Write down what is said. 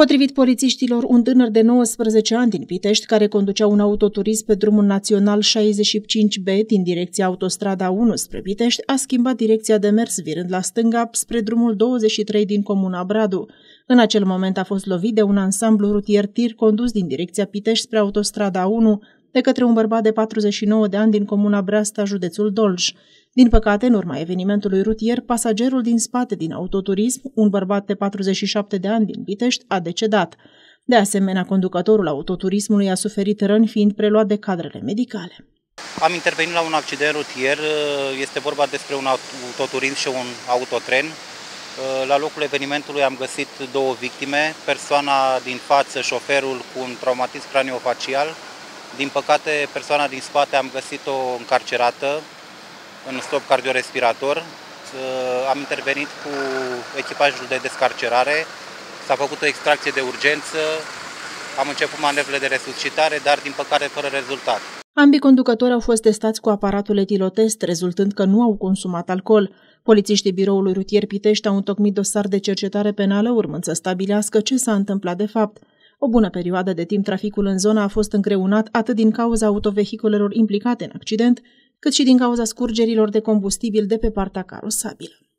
Potrivit polițiștilor, un tânăr de 19 ani din Pitești, care conducea un autoturism pe drumul național 65B din direcția autostrada 1 spre Pitești, a schimbat direcția de mers virând la stânga spre drumul 23 din comuna Bradu. În acel moment a fost lovit de un ansamblu rutier-tir condus din direcția Pitești spre autostrada 1 de către un bărbat de 49 de ani din comuna Brasta, județul Dolj. Din păcate, în urma evenimentului rutier, pasagerul din spate din autoturism, un bărbat de 47 de ani din Pitești, a decedat. De asemenea, conducătorul autoturismului a suferit răni fiind preluat de cadrele medicale. Am intervenit la un accident rutier, este vorba despre un autoturism și un autotren. La locul evenimentului am găsit două victime, persoana din față, șoferul, cu un traumatism craniofacial. Din păcate, persoana din spate am găsit-o încarcerată, în stop cardiorespirator. Am intervenit cu echipajul de descarcerare, s-a făcut o extracție de urgență, am început manevrele de resuscitare, dar din păcate fără rezultat. Ambii conducători au fost testați cu aparatul etilotest, rezultând că nu au consumat alcool. Polițiștii Biroului Rutier Pitești au întocmit dosar de cercetare penală, urmând să stabilească ce s-a întâmplat de fapt. O bună perioadă de timp traficul în zona a fost îngreunat atât din cauza autovehiculelor implicate în accident, cât și din cauza scurgerilor de combustibil de pe partea carosabilă.